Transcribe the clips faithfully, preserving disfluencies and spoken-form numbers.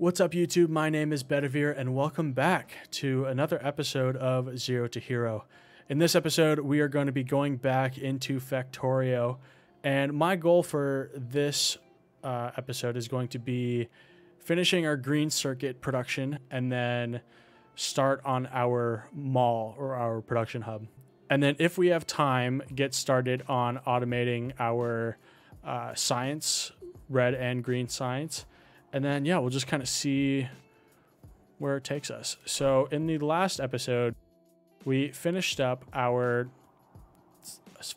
What's up, YouTube? My name is Bedevere, and welcome back to another episode of Zero to Hero. In this episode, we are going to be going back into Factorio, and my goal for this uh, episode is going to be finishing our green circuit production and then start on our mall or our production hub. And then if we have time, get started on automating our uh, science, red and green science. And then, yeah, we'll just kind of see where it takes us. So in the last episode, we finished up our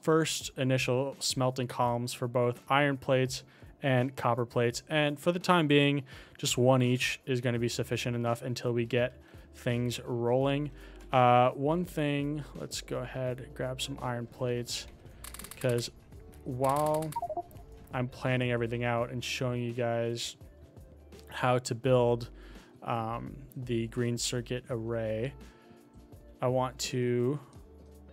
first initial smelting columns for both iron plates and copper plates. And for the time being, just one each is going to be sufficient enough until we get things rolling. Uh, one thing, let's go ahead and grab some iron plates, because while I'm planning everything out and showing you guys how to build um, the green circuit array, I want to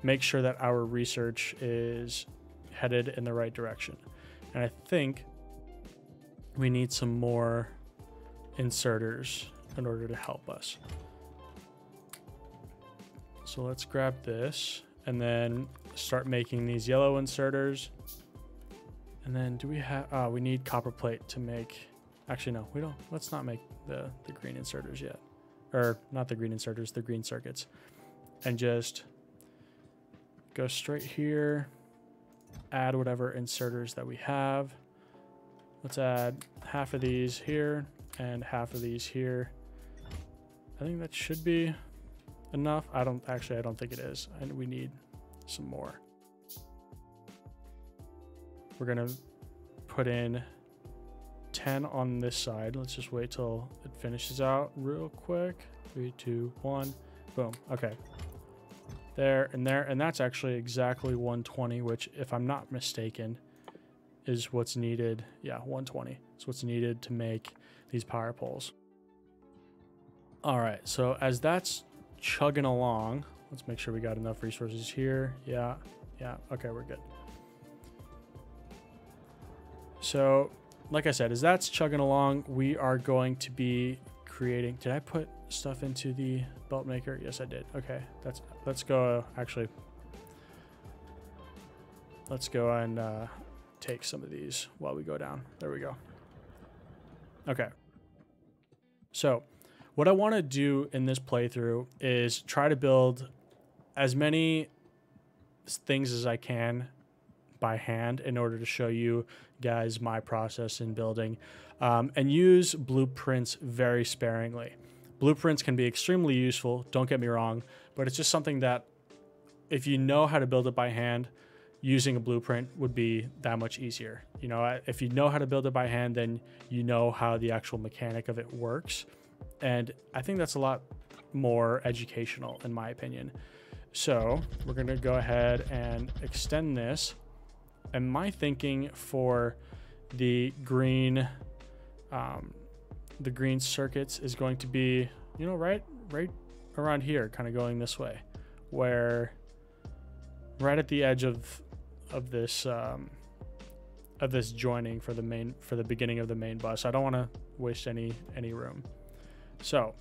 make sure that our research is headed in the right direction. And I think we need some more inserters in order to help us. So let's grab this and then start making these yellow inserters. And then do we have, uh, we need copper plate to make. Actually, no, we don't. Let's not make the, the green inserters yet. Or not the green inserters, the green circuits. And just go straight here, add whatever inserters that we have. Let's add half of these here and half of these here. I think that should be enough. I don't, actually, I don't think it is. And we need some more. We're gonna put in ten on this side. Let's just wait till it finishes out real quick. Three, two, one, boom. Okay, there and there, and that's actually exactly one twenty, which, if I'm not mistaken, is what's needed. Yeah, one twenty is what's needed to make these power poles. All right, so as that's chugging along, let's make sure we got enough resources here. Yeah, yeah, okay, we're good. So like I said, as that's chugging along, we are going to be creating. Did I put stuff into the belt maker? Yes, I did. Okay, that's. Let's go. Actually, let's go and uh, take some of these while we go down. There we go. Okay. So, what I want to do in this playthrough is try to build as many things as I can by hand in order to show you guys my process in building, um, and use blueprints very sparingly. Blueprints can be extremely useful, don't get me wrong, but it's just something that if you know how to build it by hand, using a blueprint would be that much easier. You know, if you know how to build it by hand, then you know how the actual mechanic of it works. And I think that's a lot more educational in my opinion. So we're gonna go ahead and extend this. And my thinking for the green, um, the green circuits is going to be, you know, right, right around here, kind of going this way, where right at the edge of, of this, um, of this joining for the main, for the beginning of the main bus. I don't want to waste any, any room. So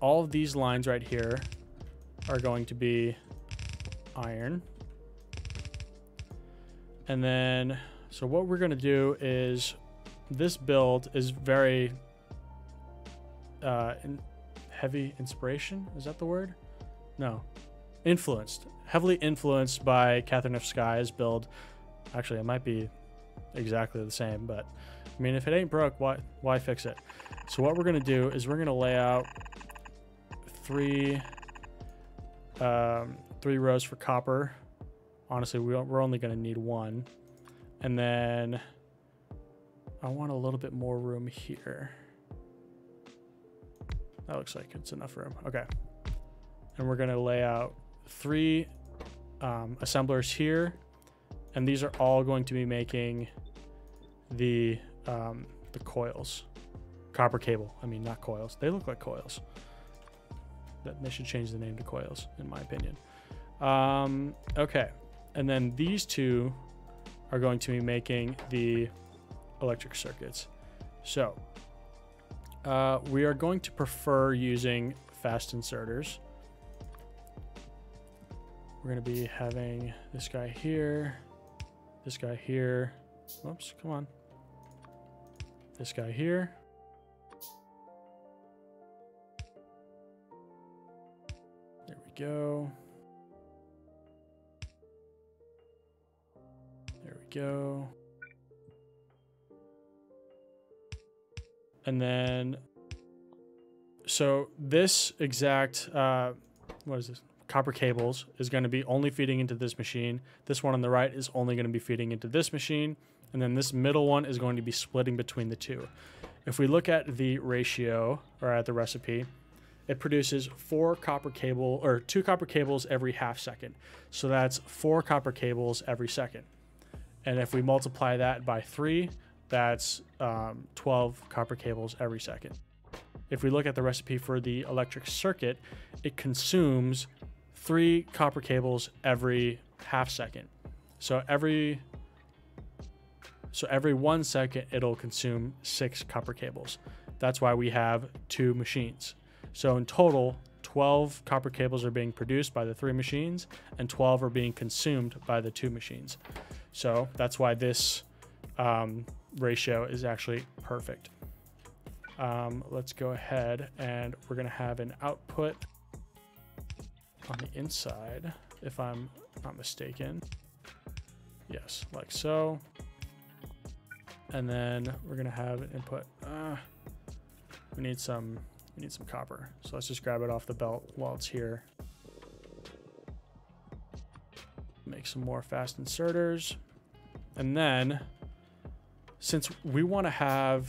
all of these lines right here are going to be iron. And then, so what we're going to do is, this build is very uh, in heavy inspiration. Is that the word? No. Influenced. Heavily influenced by Catherine of Skye's build. Actually, it might be exactly the same, but I mean, if it ain't broke, why, why fix it? So what we're going to do is we're going to lay out three, um, three rows for copper. Honestly, we're only going to need one. And then I want a little bit more room here. That looks like it's enough room. Okay. And we're going to lay out three um, assemblers here. And these are all going to be making the, um, the coils. Copper cable. I mean, not coils. They look like coils. They should change the name to coils, in my opinion. Um, okay. And then these two are going to be making the electric circuits. So Uh, we are going to prefer using fast inserters. We're going to be having this guy here, this guy here. Whoops, come on. This guy here. There we go. There we go. And then, so this exact, uh, what is this? Copper cables is going to be only feeding into this machine. This one on the right is only going to be feeding into this machine. And then this middle one is going to be splitting between the two. If we look at the ratio or at the recipe, it produces four copper cable or two copper cables every half second. So that's four copper cables every second. And if we multiply that by three, that's um, twelve copper cables every second. If we look at the recipe for the electric circuit, it consumes three copper cables every half second. So every so every one second, it'll consume six copper cables. That's why we have two machines. So in total, twelve copper cables are being produced by the three machines and twelve are being consumed by the two machines. So that's why this um, ratio is actually perfect. Um, let's go ahead and we're gonna have an output on the inside, if I'm not mistaken. Yes, like so. And then we're gonna have an input. Uh, we need some, we need some copper. So let's just grab it off the belt while it's here. Make some more fast inserters. And then, since we wanna have,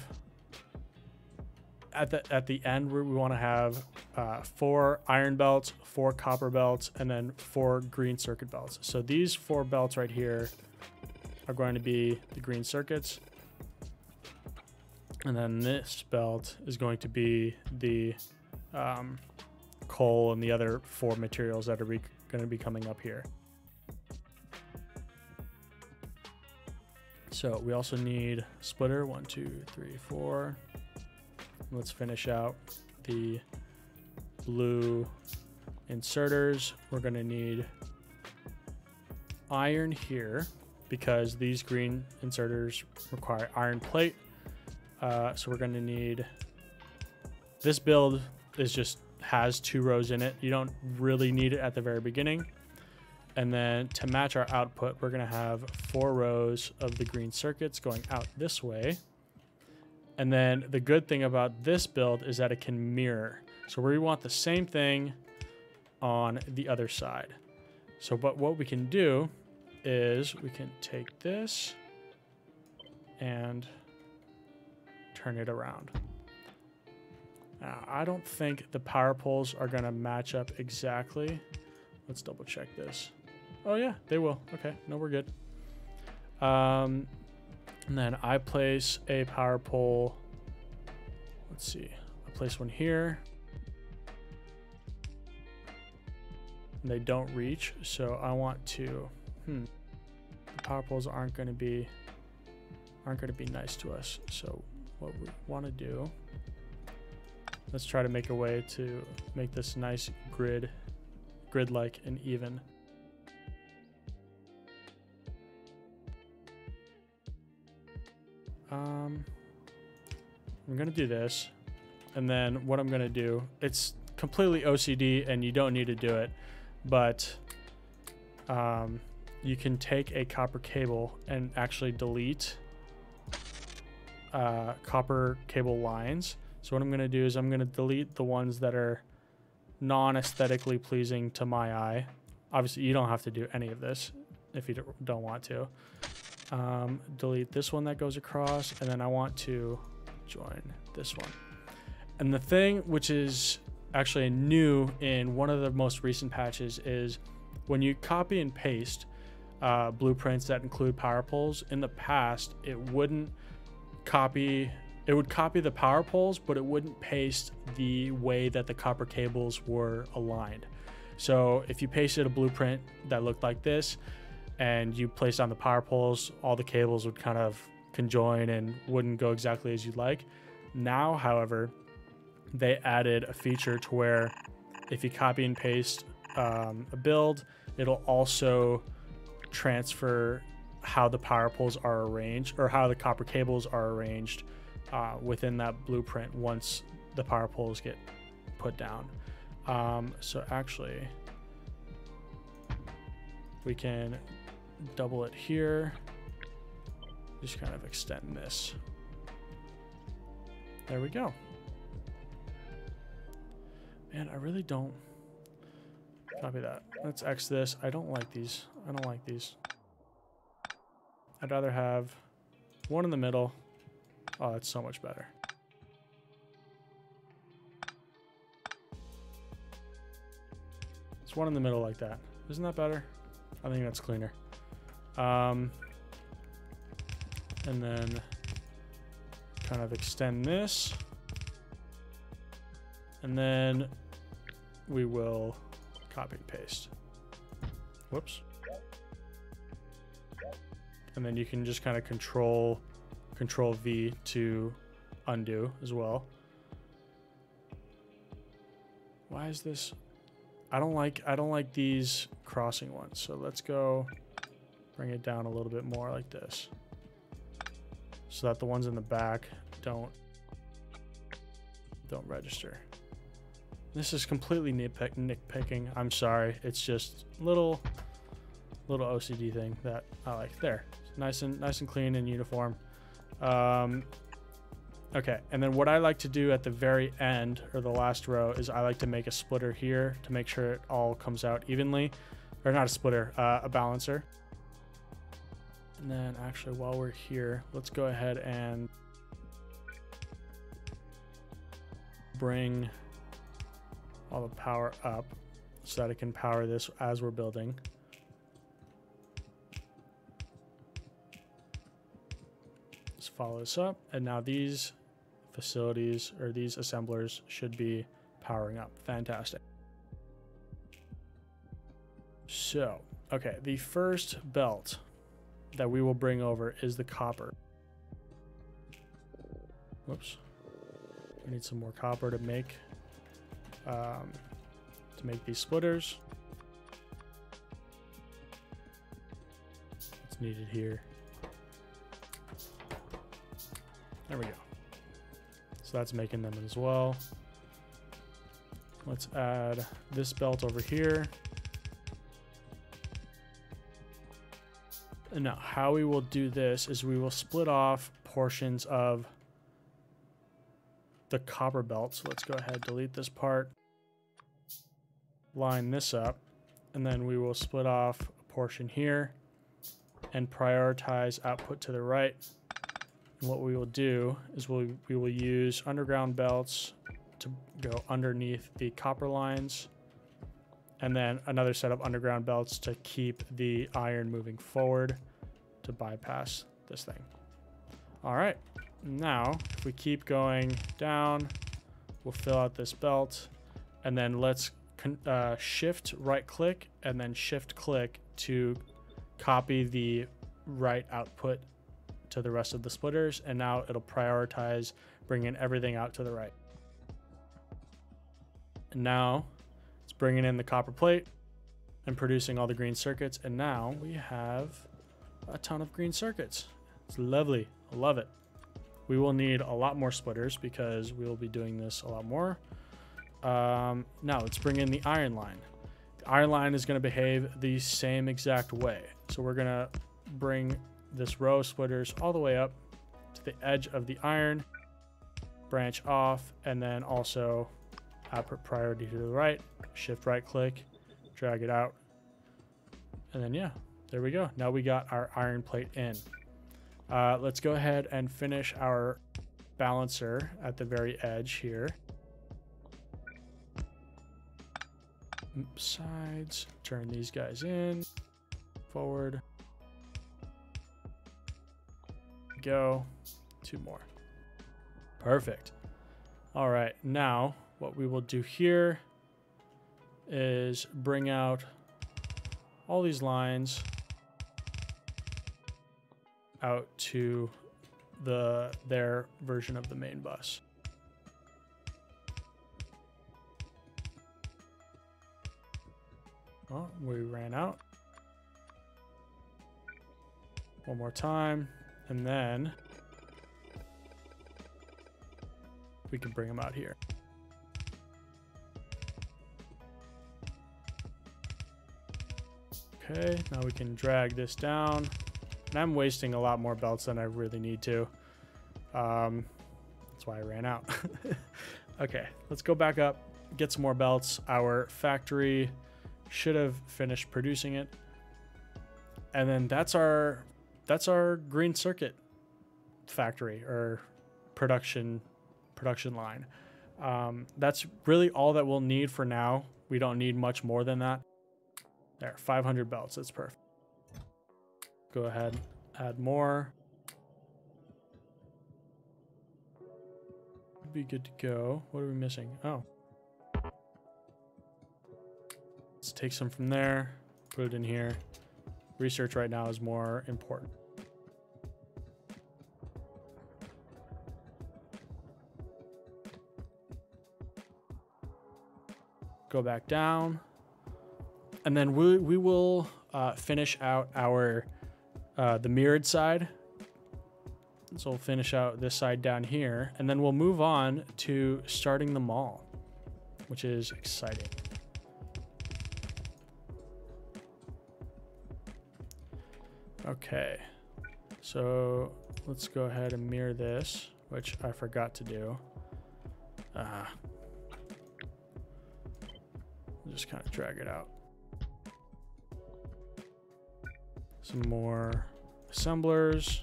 At the, at the end, we want to have uh, four iron belts, four copper belts, and then four green circuit belts. So these four belts right here are going to be the green circuits. And then this belt is going to be the um, coal and the other four materials that are going to be coming up here. So we also need splitter, one, two, three, four. Let's finish out the blue inserters. We're going to need iron here because these green inserters require iron plate. Uh, so we're going to need, this build is just has two rows in it. You don't really need it at the very beginning. And then to match our output, we're going to have four rows of the green circuits going out this way. And then the good thing about this build is that it can mirror. So we want the same thing on the other side. So, but what we can do is we can take this and turn it around. Now, I don't think the power poles are gonna match up exactly. Let's double check this. Oh yeah, they will. Okay, no, we're good. Um, And then I place a power pole. Let's see. I place one here. And they don't reach, so I want to. Hmm. The power poles aren't going to be aren't going to be nice to us. So what we want to do? Let's try to make a way to make this nice grid, grid-like and even. Um, I'm going to do this, and then what I'm going to do, it's completely O C D and you don't need to do it, but um, you can take a copper cable and actually delete uh, copper cable lines. So what I'm going to do is I'm going to delete the ones that are non-aesthetically pleasing to my eye. Obviously, you don't have to do any of this if you don't want to. Um, delete this one that goes across, and then I want to join this one. And the thing which is actually new in one of the most recent patches is when you copy and paste uh, blueprints that include power poles, in the past it wouldn't copy, it would copy the power poles, but it wouldn't paste the way that the copper cables were aligned. So if you pasted a blueprint that looked like this, and you placed on the power poles, all the cables would kind of conjoin and wouldn't go exactly as you'd like. Now, however, they added a feature to where if you copy and paste um, a build, it'll also transfer how the power poles are arranged, or how the copper cables are arranged uh, within that blueprint once the power poles get put down. Um, so actually, we can double it here. Just kind of extend this. There we go. Man, I really don't. Copy that. Let's X this. I don't like these. I don't like these. I'd rather have one in the middle. Oh, that's so much better. It's one in the middle like that. Isn't that better? I think that's cleaner. Um, and then kind of extend this. And then we will copy and paste. Whoops. And then you can just kind of control, control V to undo as well. Why is this? I don't like, I don't like these crossing ones. So let's go bring it down a little bit more like this, so that the ones in the back don't, don't register. This is completely nitpick, nitpicking. I'm sorry. It's just little, little O C D thing that I like. There, it's nice and nice and clean and uniform. Um, okay, and then what I like to do at the very end, or the last row, is I like to make a splitter here to make sure it all comes out evenly, or not a splitter, uh, a balancer. And then actually, while we're here, let's go ahead and bring all the power up so that it can power this as we're building. Let's follow this up. And now these facilities, or these assemblers, should be powering up. Fantastic. So, okay, the first belt that we will bring over is the copper. Whoops. I need some more copper to make um, to make these splitters. It's needed here. There we go. So that's making them as well. Let's add this belt over here. And now how we will do this is we will split off portions of the copper belt. So let's go ahead, delete this part, line this up, and then we will split off a portion here and prioritize output to the right. And what we will do is we'll, we will use underground belts to go underneath the copper lines, and then another set of underground belts to keep the iron moving forward to bypass this thing. All right, now if we keep going down, we'll fill out this belt, and then let's con uh, shift right click and then shift click to copy the right output to the rest of the splitters. And now it'll prioritize bringing everything out to the right. And now it's bringing in the copper plate and producing all the green circuits. And now we have a ton of green circuits. It's lovely. I love it. We will need a lot more splitters because we will be doing this a lot more. Um, now let's bring in the iron line. The iron line is going to behave the same exact way. So we're going to bring this row of splitters all the way up to the edge of the iron, branch off, and then also output priority to the right, shift right click, drag it out, and then yeah, there we go. Now we got our iron plate in. Uh, let's go ahead and finish our balancer at the very edge here. Sides, turn these guys in, forward, go, two more, perfect. All right, now what we will do here is bring out all these lines out to the their version of the main bus. Oh, we ran out. One more time, and then we can bring them out here. Okay, now we can drag this down. And I'm wasting a lot more belts than I really need to. Um, that's why I ran out. Okay, let's go back up, get some more belts. Our factory should have finished producing it. And then that's our that's our green circuit factory or production production line. Um, that's really all that we'll need for now. We don't need much more than that. There, five hundred belts, that's perfect. Go ahead, add more. Be good to go. What are we missing? Oh. Let's take some from there, put it in here. Research right now is more important. Go back down. And then we, we will uh, finish out our, uh, the mirrored side. So we'll finish out this side down here, and then we'll move on to starting the mall, which is exciting. Okay, so let's go ahead and mirror this, which I forgot to do. Uh, just kind of drag it out. Some more assemblers.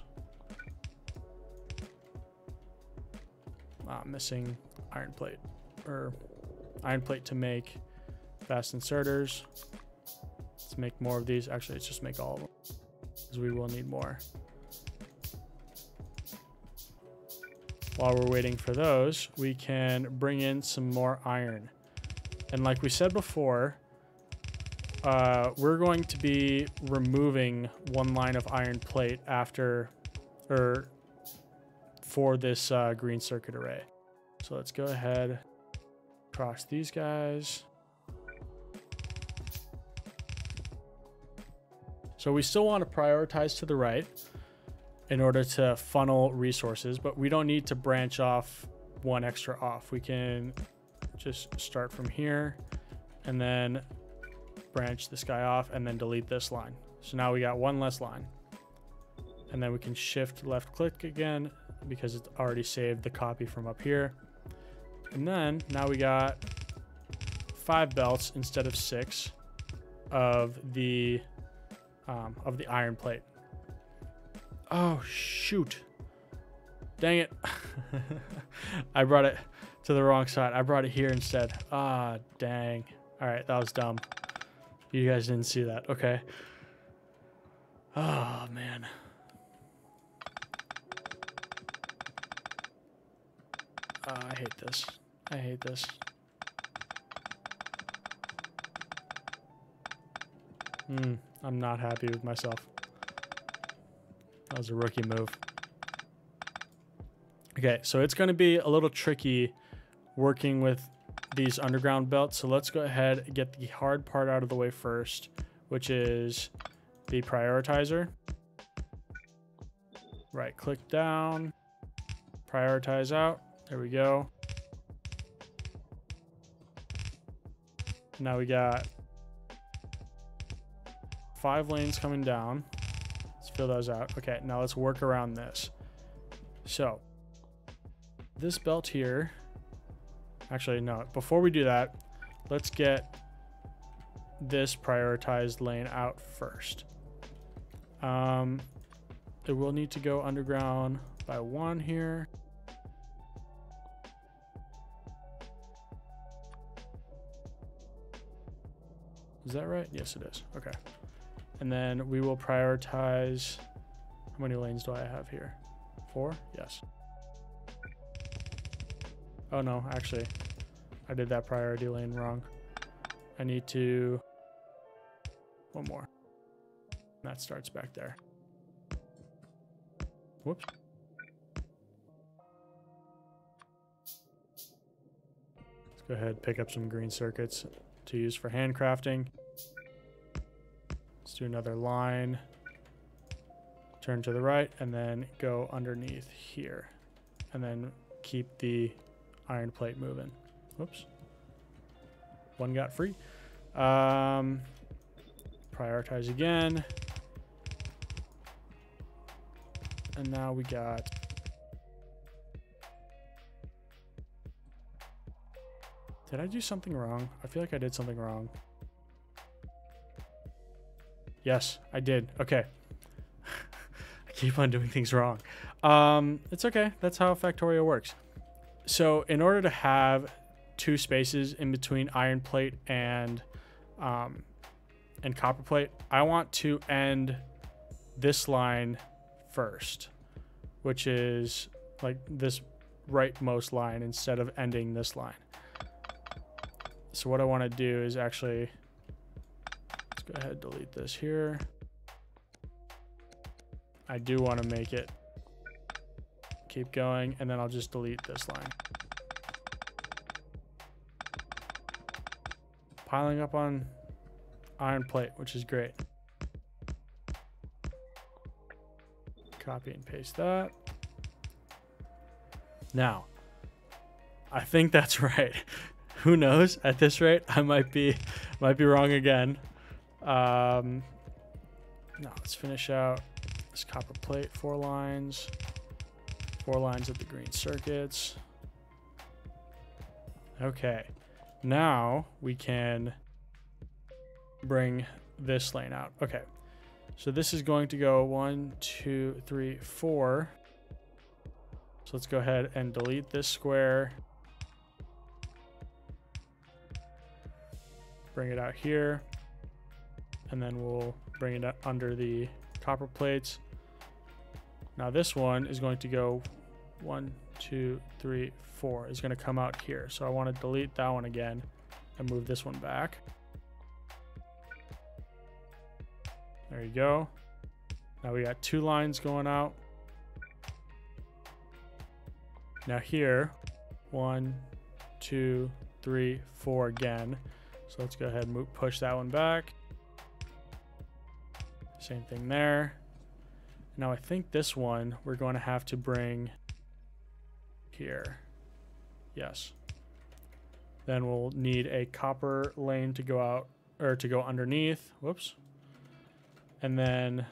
Uh, missing iron plate or iron plate to make fast inserters. Let's make more of these. Actually, let's just make all of them because we will need more. While we're waiting for those, we can bring in some more iron. And like we said before, uh, we're going to be removing one line of iron plate after or for this uh, green circuit array. So let's go ahead, cross these guys. So we still want to prioritize to the right in order to funnel resources, but we don't need to branch off one extra off. We can just start from here and then branch this guy off and then delete this line. So now we got one less line. And then we can shift left click again, because it's already saved the copy from up here. And then now we got five belts instead of six of the um, of the iron plate. Oh shoot, dang it. I brought it to the wrong side. I brought it here instead. Ah, dang. All right, that was dumb. You guys didn't see that. Okay. Oh man. Uh, I hate this. I hate this. Mm, I'm not happy with myself. That was a rookie move. Okay, so it's going to be a little tricky working with these underground belts. So let's go ahead and get the hard part out of the way first, which is the prioritizer. Right click down, prioritize out. There we go. Now we got five lanes coming down. Let's fill those out. Okay, now let's work around this. So this belt here, actually no, before we do that, let's get this prioritized lane out first. Um, it will need to go underground by one here. Is that right? Yes, it is. Okay. And then we will prioritize. How many lanes do I have here? Four? Yes. Oh, no. Actually, I did that priority lane wrong. I need to... One more. That starts back there. Whoops. Let's go ahead and pick up some green circuits to use for handcrafting. do another line, turn to the right, and then go underneath here, and then keep the iron plate moving. Whoops, one got free. Um, prioritize again, and now we got did I do something wrong? I feel like I did something wrong. Yes, I did. Okay. I keep on doing things wrong. Um, it's okay. That's how Factorio works. So in order to have two spaces in between iron plate and um, and copper plate, I want to end this line first, which is like this rightmost line instead of ending this line. So what I want to do is actually... Go ahead, delete this here. I do want to make it keep going, and then I'll just delete this line. Piling up on iron plate, which is great. Copy and paste that. Now, I think that's right. Who knows? At this rate, I might be might be wrong again. Um, now let's finish out this copper plate, four lines, four lines of the green circuits. Okay, now we can bring this lane out. Okay, so this is going to go one, two, three, four. So let's go ahead and delete this square. Bring it out here. And then we'll bring it up under the copper plates. Now this one is going to go one, two, three, four. It's going to come out here. So I want to delete that one again and move this one back. There you go. Now we got two lines going out. Now here, one, two, three, four again. So let's go ahead and move, push that one back. Same thing there. Now I think this one we're going to have to bring here. Yes. Then we'll need a copper lane to go out or to go underneath. Whoops. And then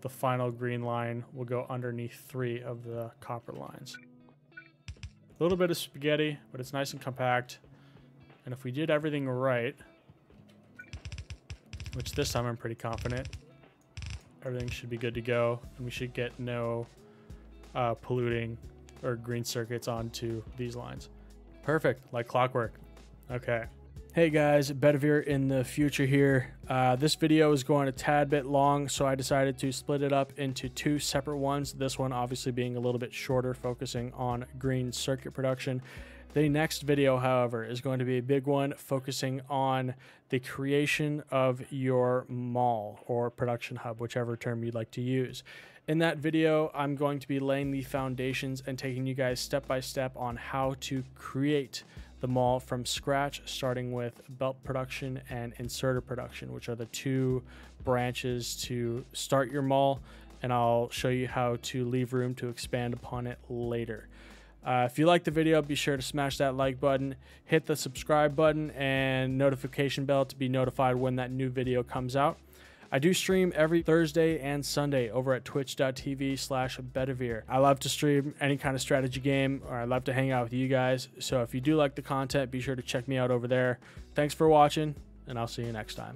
the final green line will go underneath three of the copper lines. A little bit of spaghetti, but it's nice and compact. And if we did everything right, which this time I'm pretty confident, everything should be good to go, and we should get no uh, polluting or green circuits onto these lines. Perfect, like clockwork. Okay. Hey guys, Bedevere in the future here. Uh, this video is going a tad bit long, so I decided to split it up into two separate ones. This one obviously being a little bit shorter, focusing on green circuit production. The next video, however, is going to be a big one focusing on the creation of your mall or production hub, whichever term you'd like to use. In that video, I'm going to be laying the foundations and taking you guys step by step on how to create the mall from scratch, starting with belt production and inserter production, which are the two branches to start your mall, and I'll show you how to leave room to expand upon it later. Uh, if you liked the video, be sure to smash that like button, hit the subscribe button and notification bell to be notified when that new video comes out. I do stream every Thursday and Sunday over at twitch dot t v slash bedevere. I love to stream any kind of strategy game, or I love to hang out with you guys. So if you do like the content, be sure to check me out over there. Thanks for watching, and I'll see you next time.